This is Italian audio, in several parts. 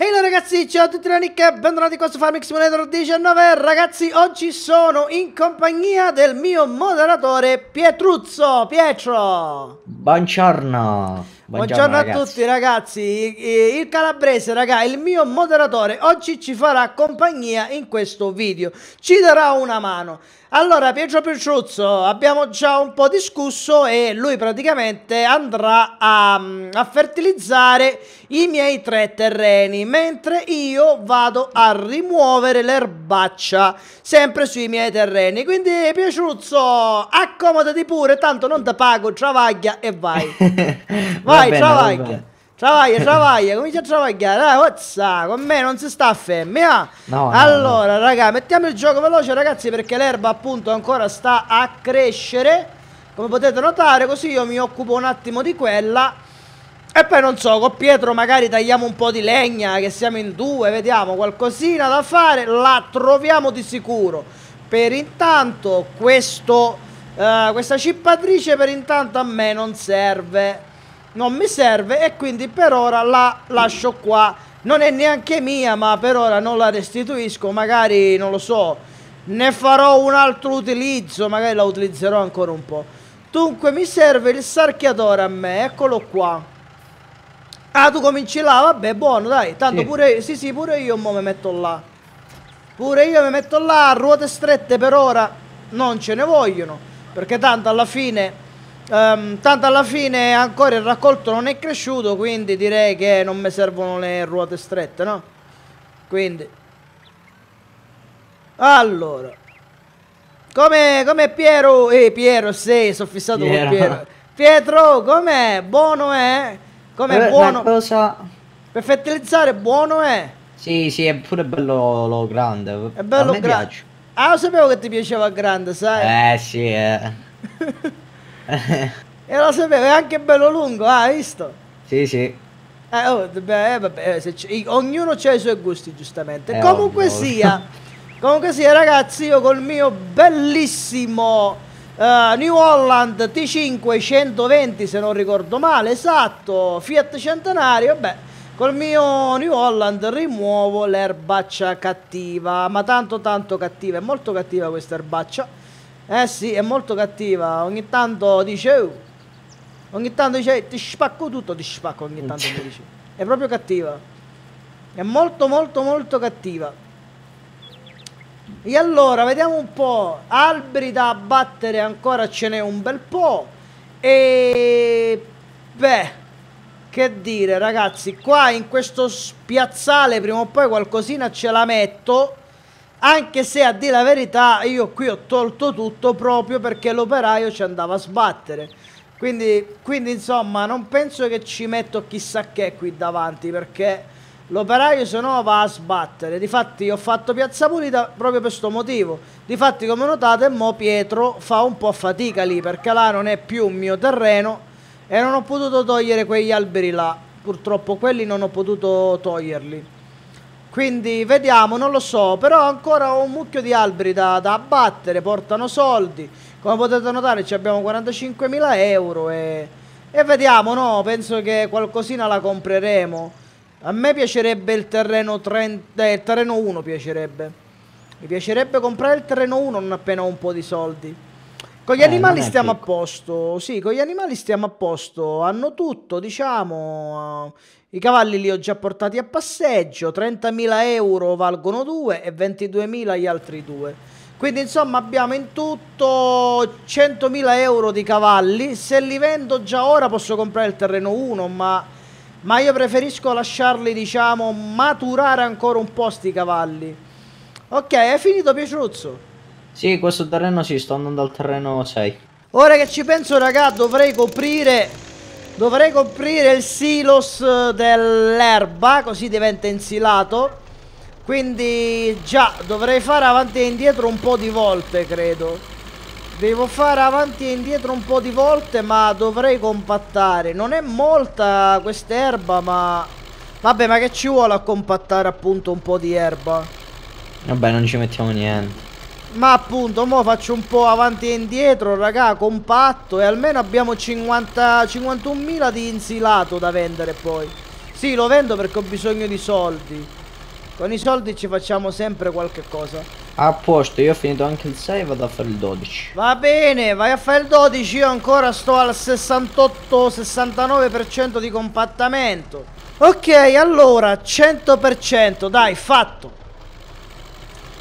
Hello ragazzi, ciao a tutti da Nykk3 e bentornati qua su Farming Simulator 19. Ragazzi, oggi sono in compagnia del mio moderatore Pietruzzo. Pietro, Buongiorno a tutti ragazzi. Il calabrese, raga, il mio moderatore oggi ci farà compagnia in questo video, ci darà una mano. Allora Pietruzzo, abbiamo già un po' discusso e lui praticamente andrà a fertilizzare i miei tre terreni, mentre io vado a rimuovere l'erbaccia sempre sui miei terreni. Quindi Pietruzzo, accomodati pure, tanto non ti pago, travaglia e vai. Vai, travaglia, comincia a travagliare. Ozza, con me non si sta fermi. No, allora, no, raga, mettiamo il gioco veloce, ragazzi, perché l'erba appunto ancora sta a crescere, come potete notare, così io mi occupo un attimo di quella. E poi non so, con Pietro magari tagliamo un po' di legna, che siamo in due, vediamo, qualcosina da fare, la troviamo di sicuro. Per intanto questa cippatrice per intanto a me non serve. Non mi serve e quindi per ora la lascio qua. Non è neanche mia, ma per ora non la restituisco. Magari, non lo so, ne farò un altro utilizzo, magari la utilizzerò ancora un po'. Dunque mi serve il sarchiatore a me, eccolo qua. Ah, tu cominci là, vabbè, buono, dai. Tanto sì. Pure io mo mi metto là. Ruote strette per ora non ce ne vogliono, perché tanto alla fine ancora il raccolto non è cresciuto, quindi direi che non mi servono le ruote strette, no? Quindi allora, come Piero? Piero, sì, sono fissato con Piero. Pietro, com'è? Buono è? Com'è buono? Cosa... Per fertilizzare buono è? Sì, è pure bello lo grande. È bello grande. Ah, lo sapevo che ti piaceva grande, sai? Sì, e lo sapevo, è anche bello lungo, hai visto? Sì. Vabbè, ognuno ha i suoi gusti, giustamente. Comunque sia, ragazzi, io col mio bellissimo New Holland T5 120, se non ricordo male, esatto, Fiat Centenario, col mio New Holland rimuovo l'erbaccia cattiva, ma tanto cattiva, è molto cattiva questa erbaccia. Eh sì, è molto cattiva, ogni tanto dice ti spacco tutto, ti spacco, ogni tanto mi dice. È proprio cattiva. È molto cattiva. E allora, vediamo un po', alberi da abbattere ancora ce n'è un bel po'. E che dire, ragazzi, qua in questo spiazzale prima o poi qualcosina ce la metto. Anche se, a dire la verità, io qui ho tolto tutto proprio perché l'operaio ci andava a sbattere. Quindi insomma, non penso che ci metto chissà che qui davanti, perché l'operaio se no va a sbattere. Difatti ho fatto piazza pulita proprio per questo motivo. Difatti, come notate, mo Pietro fa un po' fatica lì, perché là non è più un mio terreno e non ho potuto togliere quegli alberi là. Purtroppo quelli non ho potuto toglierli. Quindi vediamo, non lo so, però ancora ho un mucchio di alberi da abbattere, portano soldi. Come potete notare ci abbiamo 45.000 euro e vediamo, no, penso che qualcosina la compreremo. A me piacerebbe il terreno 30, il terreno 1 piacerebbe. Mi piacerebbe comprare il terreno 1 non appena ho un po' di soldi. Con gli animali stiamo a posto, sì, con gli animali stiamo a posto, hanno tutto, diciamo. I cavalli li ho già portati a passeggio, 30.000 euro valgono 2 e 22.000 gli altri 2. Quindi insomma abbiamo in tutto 100.000 euro di cavalli. Se li vendo già ora posso comprare il terreno 1, ma io preferisco lasciarli, diciamo, maturare ancora un po' sti cavalli. Ok, è finito Pietruzzo? Sì, questo terreno sì, sto andando al terreno 6. Ora che ci penso, raga, dovrei coprire il silos dell'erba, così diventa insilato. Quindi già dovrei fare avanti e indietro un po' di volte, credo. Devo fare avanti e indietro un po' di volte, ma dovrei compattare. Non è molta quest'erba, ma... Vabbè, ma che ci vuole a compattare appunto un po' di erba? Vabbè, non ci mettiamo niente. Ma appunto, mo faccio un po' avanti e indietro, raga, compatto. E almeno abbiamo 51.000 di insilato da vendere poi. Sì, lo vendo perché ho bisogno di soldi. Con i soldi ci facciamo sempre qualche cosa. A posto, io ho finito anche il 6 e vado a fare il 12. Va bene, vai a fare il 12. Io ancora sto al 68-69% di compattamento. Ok, allora 100%, dai, fatto.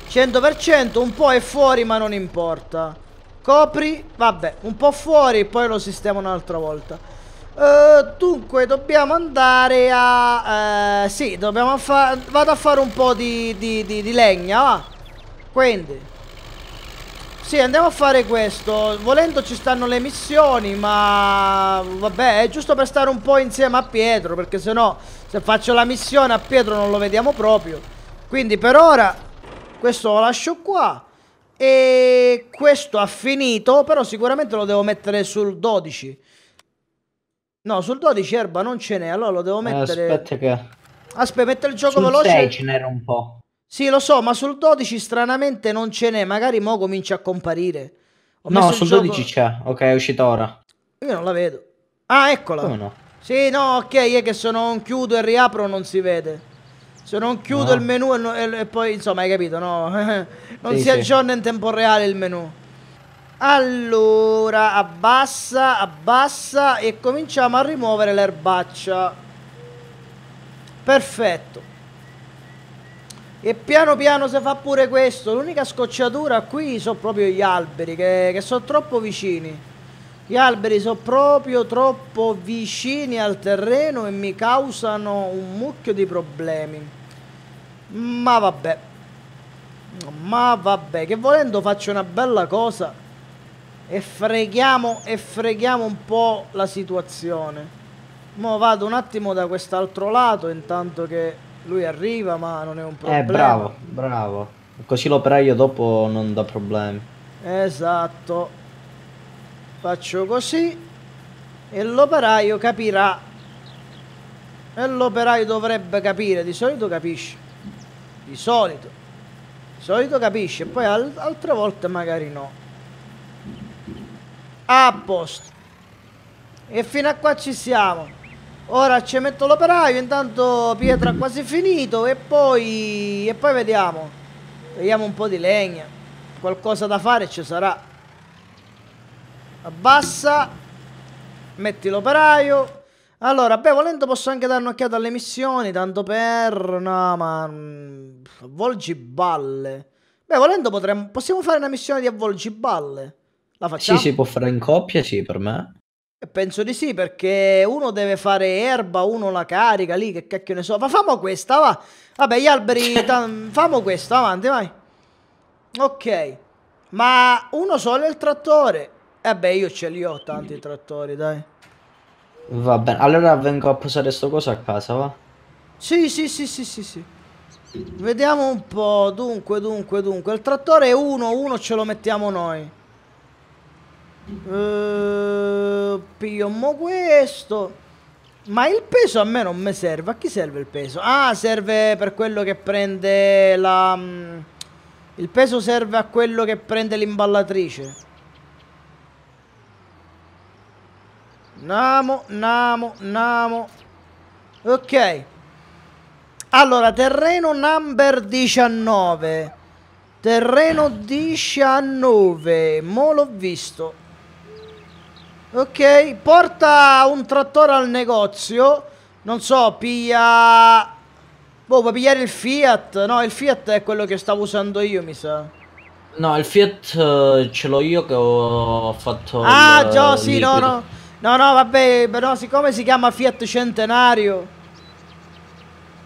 100%, un po' è fuori ma non importa. Copri, vabbè, un po' fuori, poi lo sistemo un'altra volta. Dunque dobbiamo andare a... sì, dobbiamo fare... Vado a fare un po' di legna, va. Quindi sì, andiamo a fare questo. Volendo ci stanno le missioni, ma... vabbè, è giusto per stare un po' insieme a Pietro, perché sennò se faccio la missione a Pietro non lo vediamo proprio. Quindi per ora questo lo lascio qua. E questo ha finito, però sicuramente lo devo mettere sul 12. No, sul 12 erba non ce n'è, allora lo devo mettere... Aspetta che... Aspetta, metto il gioco sul veloce. Sul 6 ce n'era un po'. Sì, lo so, ma sul 12 stranamente non ce n'è, magari mo comincia a comparire. No, sul gioco... 12 c'è, ok, è uscita ora. Io non la vedo. Ah, eccola. Come no? Sì, no, ok, è che se non chiudo e riapro non si vede. Se non chiudo il menu e poi, insomma, hai capito, no? Non sì, si aggiorna in tempo reale il menu. Allora, abbassa, abbassa e cominciamo a rimuovere l'erbaccia. Perfetto. E piano piano si fa pure questo. L'unica scocciatura qui sono proprio gli alberi, che sono troppo vicini. Gli alberi sono proprio troppo vicini al terreno e mi causano un mucchio di problemi. Ma vabbè. Ma vabbè, che volendo faccio una bella cosa e freghiamo un po' la situazione. Mo vado un attimo da quest'altro lato intanto che lui arriva, ma non è un problema. Bravo, bravo. Così l'operaio dopo non dà problemi. Esatto. Faccio così e l'operaio capirà. E l'operaio dovrebbe capire, di solito capisce. Di solito capisce, poi altre volte magari no. A posto. E fino a qua ci siamo. Ora ci metto l'operaio, intanto Pietro ha quasi finito e poi vediamo. Vediamo un po' di legna. Qualcosa da fare ci sarà. Abbassa. Metti l'operaio. Allora, beh, volendo posso anche dare un'occhiata alle missioni, tanto per... No, ma... avvolgiballe. Beh, volendo possiamo fare una missione di avvolgiballe. La facciamo? Sì, si può fare in coppia, sì, per me. E penso di sì, perché uno deve fare erba, uno la carica lì, che cacchio ne so. Ma famo questa, va. Vabbè, gli alberi... famo questa, avanti, vai. Ok. Ma uno solo è il trattore. Eh beh, io ce li ho tanti trattori, dai. Va bene, allora vengo a posare sto coso a casa, va? Sì. Vediamo un po', dunque. Il trattore è uno ce lo mettiamo noi. Pigliamo questo. Ma il peso a me non mi serve, a chi serve il peso? Ah, serve per quello che prende la... Il peso serve a quello che prende l'imballatrice. Namo. Ok. Allora, terreno number 19. Terreno 19. Mo l'ho visto. Ok. Porta un trattore al negozio. Non so, piglia... Boh, puoi pigliare il Fiat? No, il Fiat è quello che stavo usando io, mi sa. No, il Fiat ce l'ho io che ho fatto... Ah, già, sì, liquido. No, vabbè, però siccome si chiama Fiat Centenario,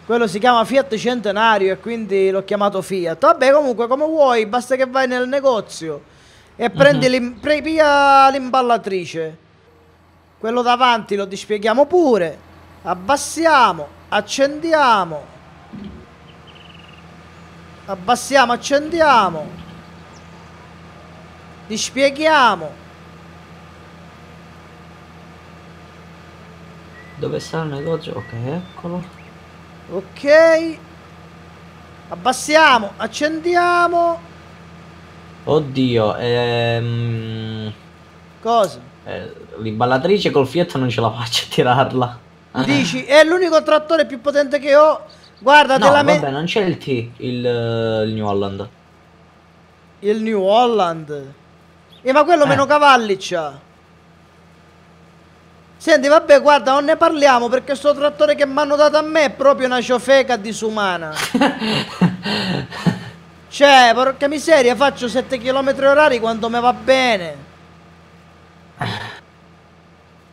quello si chiama Fiat Centenario e quindi l'ho chiamato Fiat. Vabbè, comunque, come vuoi, basta che vai nel negozio e prendi l'imballatrice. Quello davanti lo dispieghiamo pure, abbassiamo, accendiamo. Abbassiamo, accendiamo. Dispieghiamo. Dove sta il negozio? Ok, eccolo. Ok. Abbassiamo, accendiamo. Oddio, cosa? L'imballatrice col Fiat non ce la faccio a tirarla. Dici, è l'unico trattore più potente che ho. Guarda, no, vabbè, non c'è il T, il New Holland. Il New Holland? Ma quello meno cavalli c'ha. Senti, vabbè, guarda, non ne parliamo perché sto trattore che mi hanno dato a me è proprio una ciofeca disumana. Cioè, porca miseria, faccio 7 km orari quando mi va bene.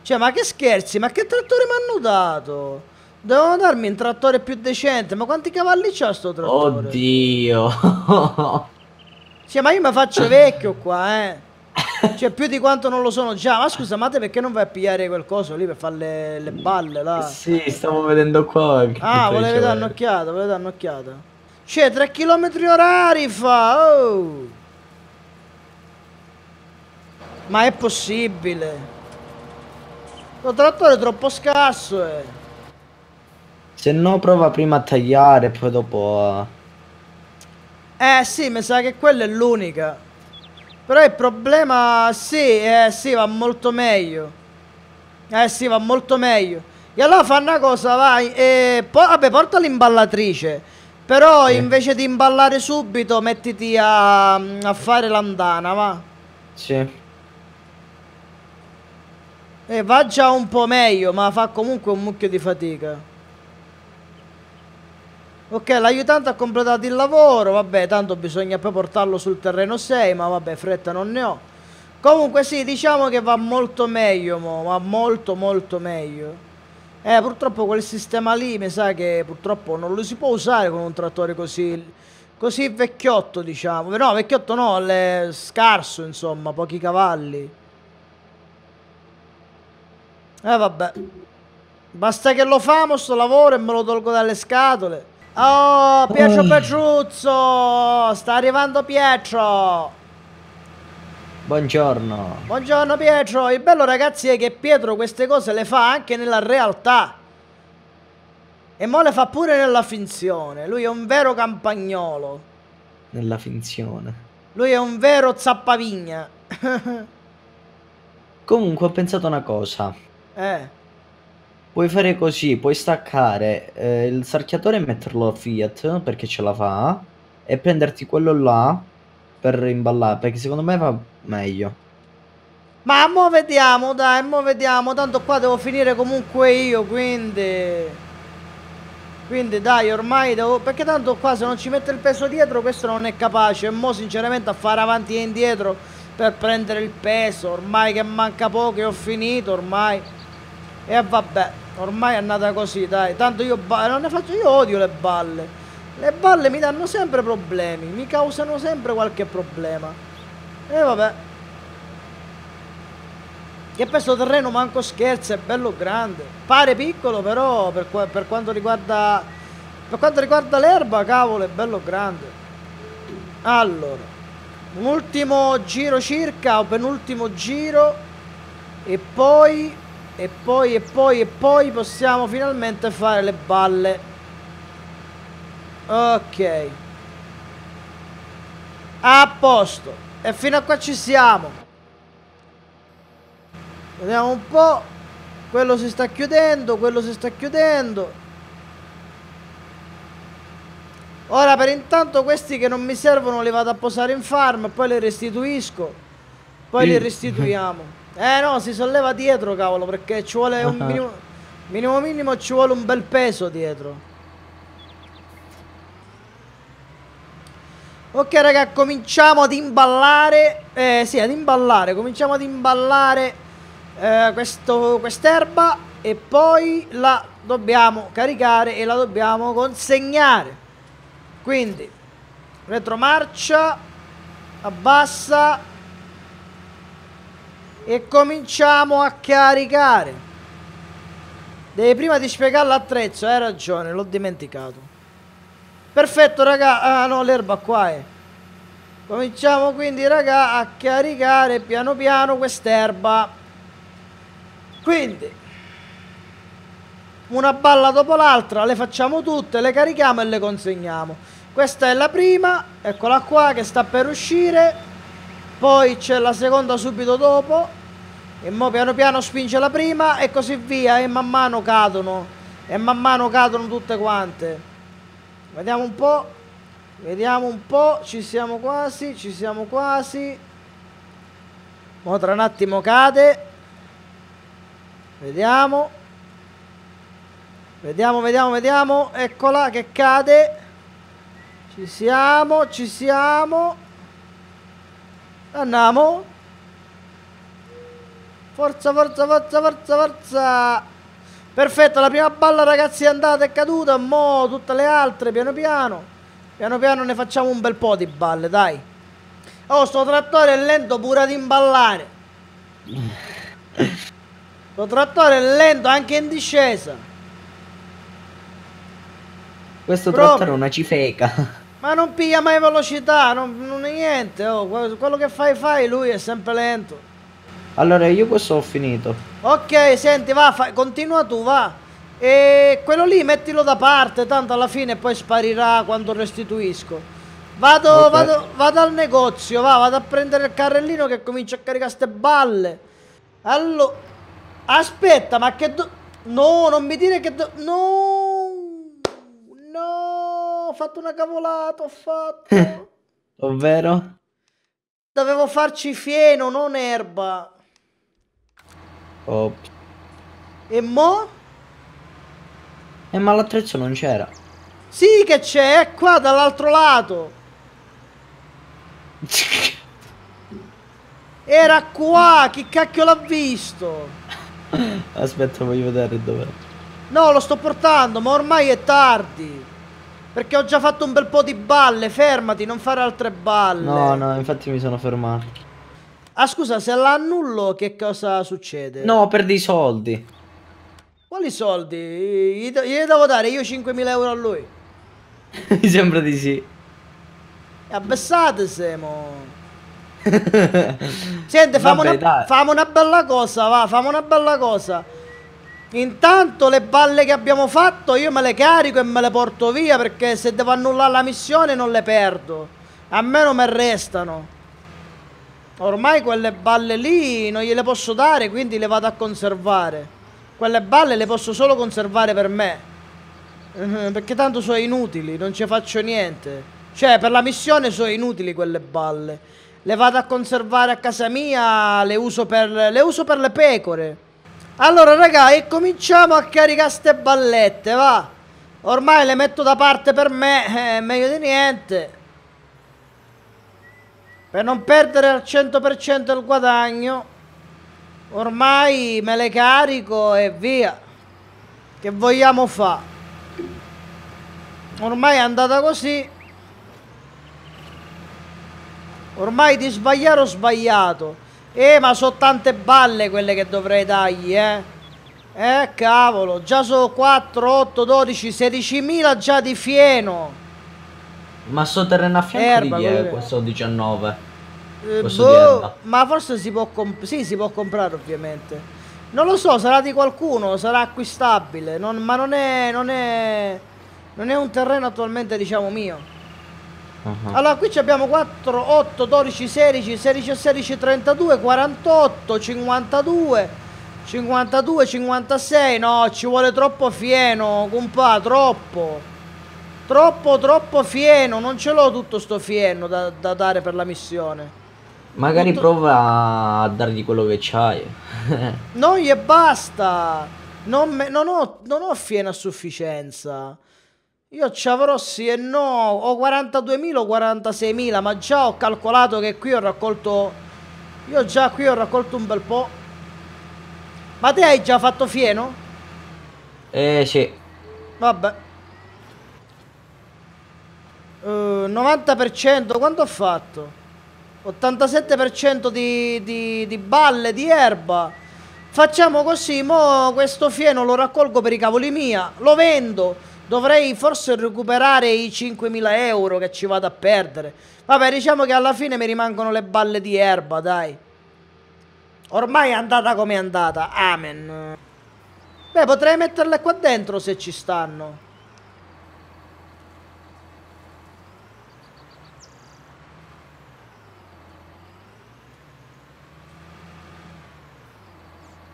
Cioè, ma che scherzi, ma che trattore mi hanno dato? Devono darmi un trattore più decente. Ma quanti cavalli c'ha sto trattore? Oddio. Cioè, ma io mi faccio vecchio qua, eh. Cioè, più di quanto non lo sono già. Ma scusa, ma te perché non vai a pigliare quel coso lì per fare le balle là? Sì, stavo vedendo qua. Ah, volevi dare un'occhiata, volevi dare un'occhiata. Cioè, 3 km orari fa. Oh. Ma è possibile? Lo trattore è troppo scarso, eh. Se no prova prima a tagliare e poi dopo a... sì, mi sa che quella è l'unica. Però il problema... Sì, va molto meglio. Sì, va molto meglio. E allora fa una cosa, vai. Vabbè, porta l'imballatrice. Però invece di imballare subito, mettiti a fare l'andana, va. Sì. Va già un po' meglio, ma fa comunque un mucchio di fatica. Ok, l'aiutante ha completato il lavoro, vabbè, tanto bisogna poi portarlo sul terreno 6, ma vabbè, fretta non ne ho. Comunque sì, diciamo che va molto meglio, va molto molto meglio. Purtroppo quel sistema lì, mi sa che purtroppo non lo si può usare con un trattore così vecchiotto, diciamo. No, vecchiotto no, scarso, insomma, pochi cavalli. Vabbè. Basta che lo famo sto lavoro e me lo tolgo dalle scatole. Oh, Pietro Pietruzzo! Sta arrivando Pietro! Buongiorno! Buongiorno Pietro! Il bello, ragazzi, è che Pietro queste cose le fa anche nella realtà. E mo le fa pure nella finzione. Lui è un vero campagnolo. Nella finzione. Lui è un vero zappavigna. Comunque ho pensato una cosa. Puoi fare così, puoi staccare il sarchiatore e metterlo a Fiat, perché ce la fa, e prenderti quello là per imballare, perché secondo me va meglio. Ma mo vediamo, dai, mo vediamo, tanto qua devo finire comunque io, quindi dai, ormai devo, perché tanto qua se non ci mette il peso dietro questo non è capace, e mo sinceramente a fare avanti e indietro per prendere il peso, ormai che manca poco e ho finito, ormai. E vabbè, ormai è andata così, dai. Tanto io non ne faccio, io odio le balle. Le balle mi danno sempre problemi, mi causano sempre qualche problema. E vabbè. Che questo terreno manco scherzo, è bello grande. Pare piccolo, però per quanto riguarda l'erba, cavolo, è bello grande. Allora, un ultimo giro circa, o penultimo giro, e poi possiamo finalmente fare le balle. Ok. A posto. E fino a qua ci siamo. Vediamo un po'. Quello si sta chiudendo, quello si sta chiudendo. Ora per intanto questi che non mi servono li vado a posare in farm e poi li restituisco. Poi li restituiamo. No, si solleva dietro, cavolo, perché ci vuole un minimo ci vuole un bel peso dietro. Ok, raga, cominciamo ad imballare. Cominciamo ad imballare quest'erba e poi la dobbiamo caricare e la dobbiamo consegnare. Quindi, retromarcia, abbassa. E cominciamo a caricare. Devi prima dispiegare l'attrezzo. Hai ragione, l'ho dimenticato. Perfetto, raga. Ah no, l'erba qua è. Cominciamo quindi, raga, a caricare piano piano quest'erba. Quindi una balla dopo l'altra, le facciamo tutte, le carichiamo e le consegniamo. Questa è la prima, eccola qua che sta per uscire. Poi c'è la seconda subito dopo. e mo piano piano spinge la prima e così via, e man mano cadono, e man mano cadono tutte quante. Vediamo un po', vediamo un po', ci siamo quasi, ci siamo quasi. Mo tra un attimo cade, vediamo, vediamo, vediamo, vediamo, eccola che cade, ci siamo, ci siamo, andiamo, forza, forza, forza, forza, forza, perfetto, la prima balla ragazzi è andata, è caduta, mo tutte le altre piano piano, piano piano ne facciamo un bel po' di balle, dai. Oh, sto trattore è lento pure ad imballare, sto trattore è lento anche in discesa. Questo trattore è una cifeca. Ma non piglia mai velocità, non è niente, oh. Quello che fai, lui è sempre lento. Allora io questo ho finito. Ok, senti, va, continua tu, va. E quello lì mettilo da parte, tanto alla fine poi sparirà quando restituisco. Vado, okay. vado al negozio, vado a prendere il carrellino che comincia a caricare ste balle. Allora, aspetta, ma che... No, non mi dire che... No! Ho fatto una cavolata, ho fatto. Ovvero? Dovevo farci fieno, non erba. Oh. E mo? Ma l'attrezzo non c'era. Sì che c'è, è qua dall'altro lato. Era qua, chi cacchio l'ha visto? Aspetta, voglio vedere dov'è. No, lo sto portando, ma ormai è tardi. Perché ho già fatto un bel po' di balle, fermati, non fare altre balle. No, no, infatti mi sono fermato. Ah, scusa, se la annullo che cosa succede? No, perdi i soldi. Quali soldi? Gli devo dare io 5.000 euro a lui. Mi sembra di sì. Abbassate, Semo. Senti, famo una bella cosa, va, famo una bella cosa. Intanto le balle che abbiamo fatto io me le carico e me le porto via, perché se devo annullare la missione non le perdo. A me non me restano. Ormai quelle balle lì non gliele posso dare, quindi le vado a conservare. Quelle balle le posso solo conservare per me, perché tanto sono inutili, non ci faccio niente. Cioè, per la missione sono inutili quelle balle. Le vado a conservare a casa mia, le uso per le pecore. Allora raga, e cominciamo a caricare ste ballette, va. Ormai le metto da parte per me, meglio di niente. Per non perdere al 100% il guadagno, ormai me le carico e via. Che vogliamo fare? Ormai è andata così. Ormai di sbagliare ho sbagliato. Ma sono tante balle quelle che dovrei dargli, cavolo, già sono 4, 8, 12, 16.000 già di fieno. Ma sto terreno a fianco di chi è questo 19? Boh, ma forse si può comprare, sì, si può comprare ovviamente. Non lo so, sarà di qualcuno, sarà acquistabile, ma non è un terreno attualmente, diciamo, mio. Allora qui abbiamo 4, 8, 12, 16, 16, 16, 32, 48, 52, 52, 56, no, ci vuole troppo fieno, compà, troppo. Troppo fieno, non ce l'ho tutto sto fieno da dare per la missione. Magari tutto... prova a dargli quello che c'hai. Non gli basta, non ho fieno a sufficienza. Io ci avrò sì e no, ho 42.000 o 46.000, ma già ho calcolato che qui ho raccolto, io già qui ho raccolto un bel po'. Ma te hai già fatto fieno? Sì. Vabbè. 90%, quanto ho fatto? 87% di balle, di erba. Facciamo così, mo questo fieno lo raccolgo per i cavoli mia, lo vendo. Dovrei forse recuperare i 5.000 euro che ci vado a perdere. Vabbè, diciamo che alla fine mi rimangono le balle di erba, dai. Ormai è andata come è andata, amen. Beh, potrei metterle qua dentro se ci stanno.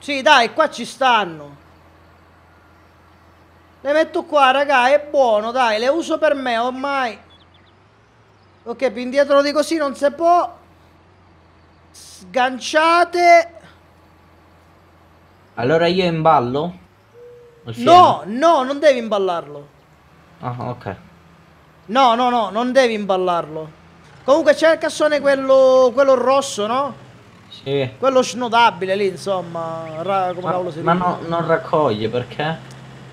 Sì, dai, qua ci stanno. Le metto qua, raga, è buono, dai, le uso per me ormai. Ok, più indietro di così non si può. Sganciate. Allora io imballo? No, no, non devi imballarlo. Ah, ok. No, no, no, non devi imballarlo. Comunque c'è il cassone quello rosso, no? Sì. Quello snodabile lì, insomma. Come cavolo si dice? Ma no, non raccoglie, perché?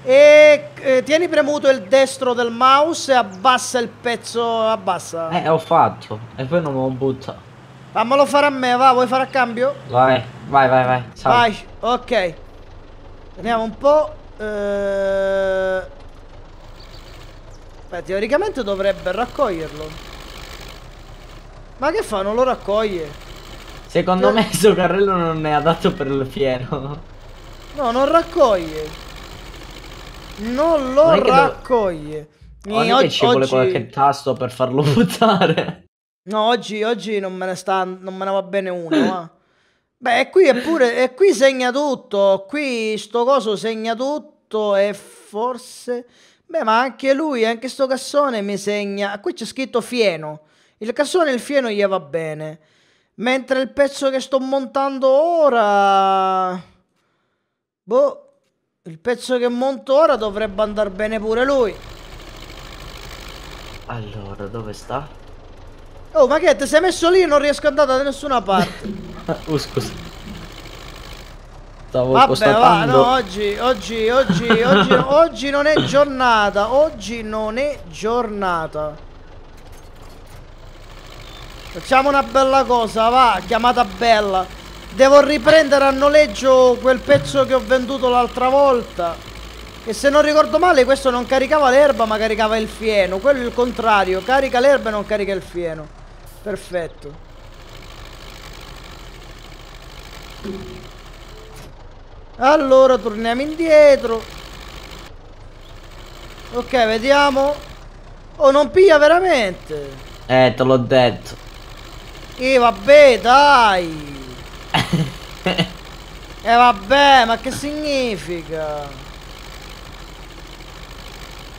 E tieni premuto il destro del mouse e abbassa il pezzo, abbassa. Ho fatto, e poi non lo butta. Fammelo fare a me, va, vuoi fare a cambio? Vai, vai, vai, vai. Salve. Vai, ok. Vediamo un po'. Beh, teoricamente dovrebbe raccoglierlo. Ma che fa? Non lo raccoglie. Secondo me questo carrello non è adatto per il fieno. No, non raccoglie. Non lo raccoglie. Oggi ci vuole qualche tasto per farlo buttare. No, oggi non me ne va bene uno. Ma. Beh, qui eppure qui segna tutto. Qui sto coso segna tutto e forse. Beh, ma anche lui, anche sto cassone mi segna. Qui c'è scritto fieno. Il cassone e il fieno gli va bene. Mentre il pezzo che sto montando ora. Boh. Il pezzo che monto ora dovrebbe andare bene pure lui. Allora, dove sta? Oh, ma che ti sei messo lì e non riesco ad andare da nessuna parte. Oh, scusa. Stavo constatando. No, oggi non è giornata. Oggi non è giornata. Facciamo una bella cosa, va, chiamata bella. Devo riprendere a noleggio quel pezzo che ho venduto l'altra volta. E se non ricordo male, questo non caricava l'erba ma caricava il fieno. Quello è il contrario, carica l'erba e non carica il fieno. Perfetto. Allora torniamo indietro. Ok, vediamo. Oh, non piglia veramente. Te l'ho detto. E vabbè, dai. E vabbè, ma che significa?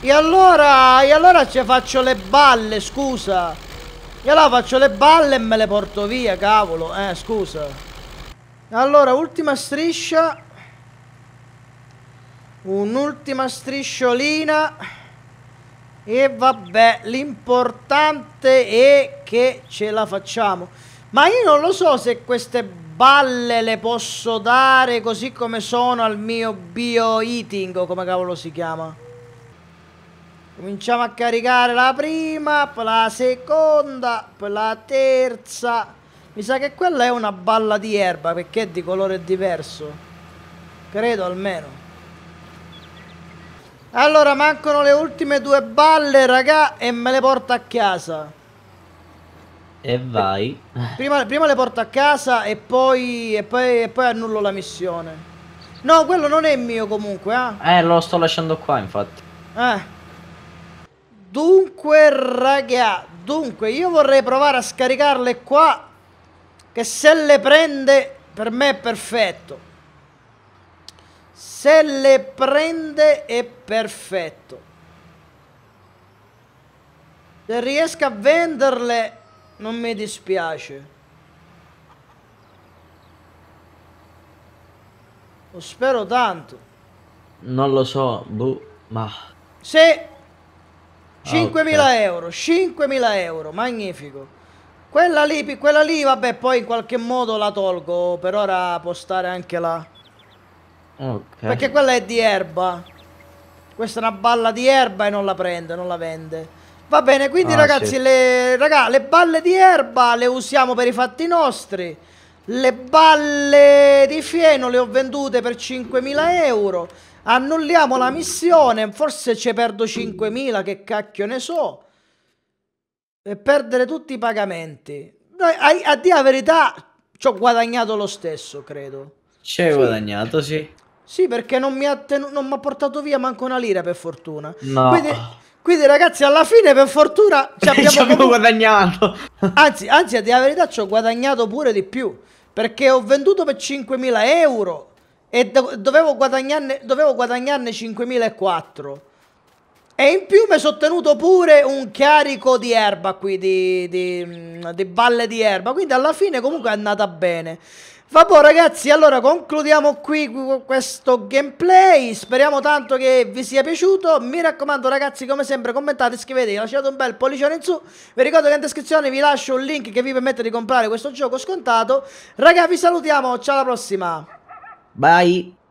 E allora ci faccio le balle, scusa. E allora faccio le balle e me le porto via, cavolo. Scusa. Allora, ultima striscia. Un'ultima strisciolina. E vabbè, l'importante è che ce la facciamo. Ma io non lo so se queste balle le posso dare così come sono al mio bio eating, o come cavolo si chiama. Cominciamo a caricare la prima, poi la seconda, poi la terza. Mi sa che quella è una balla di erba perché è di colore diverso. Credo almeno. Allora mancano le ultime due balle, raga, e me le porto a casa. E vai. Prima le porto a casa e poi annullo la missione. No, quello non è mio comunque, eh? Lo sto lasciando qua, infatti. Dunque, raga, io vorrei provare a scaricarle qua. Che se le prende, per me è perfetto. Se le prende è perfetto. Se riesco a venderle non mi dispiace. Lo spero tanto. Non lo so, boh, ma... Sì! 5.000 euro, 5.000 euro, magnifico. Quella lì, vabbè, poi in qualche modo la tolgo. Per ora può stare anche là. Ok. Perché quella è di erba. Questa è una balla di erba e non la prende, non la vende. Va bene, quindi ragazzi, sì. Le balle di erba le usiamo per i fatti nostri. Le balle di fieno le ho vendute per 5.000 euro. Annulliamo la missione, forse ci perdo 5.000, che cacchio ne so. E perdere tutti i pagamenti. A dire la verità, ci ho guadagnato lo stesso, credo. Ci hai guadagnato, sì. Sì, perché non mi ha portato via manco una lira, per fortuna. No. Quindi ragazzi, alla fine, per fortuna, ci abbiamo guadagnato. Anzi, a dire la verità, ci ho guadagnato pure di più. Perché ho venduto per 5.000 euro. e dovevo guadagnarne 5.400. E in più mi sono tenuto pure un carico di erba qui, di balle di erba. Quindi alla fine comunque è andata bene. Vabbè ragazzi, allora concludiamo qui questo gameplay. Speriamo tanto che vi sia piaciuto. Mi raccomando ragazzi, come sempre commentate, iscrivetevi, lasciate un bel pollicione in su. Vi ricordo che in descrizione vi lascio un link che vi permette di comprare questo gioco scontato. Ragazzi, vi salutiamo, ciao, alla prossima. Bye.